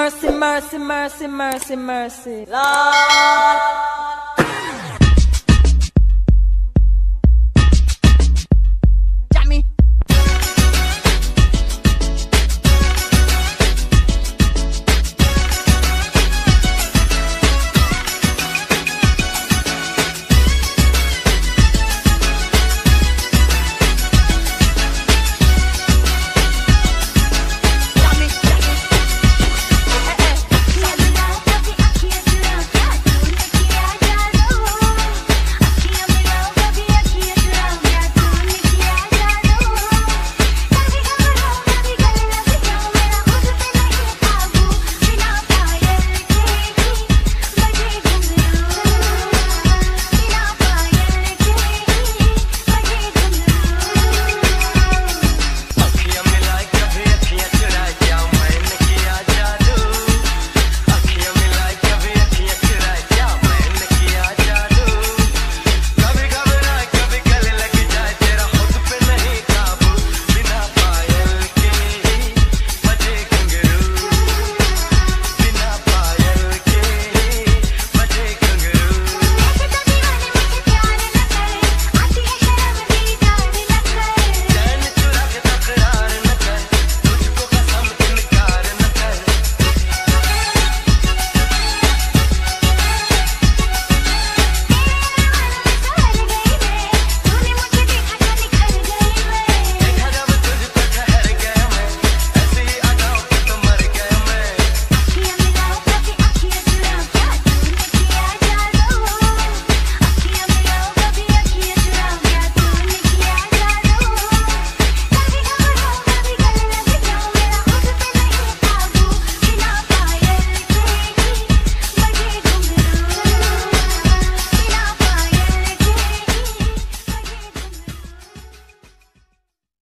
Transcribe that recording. mercy, mercy, mercy, mercy, mercy. Lord,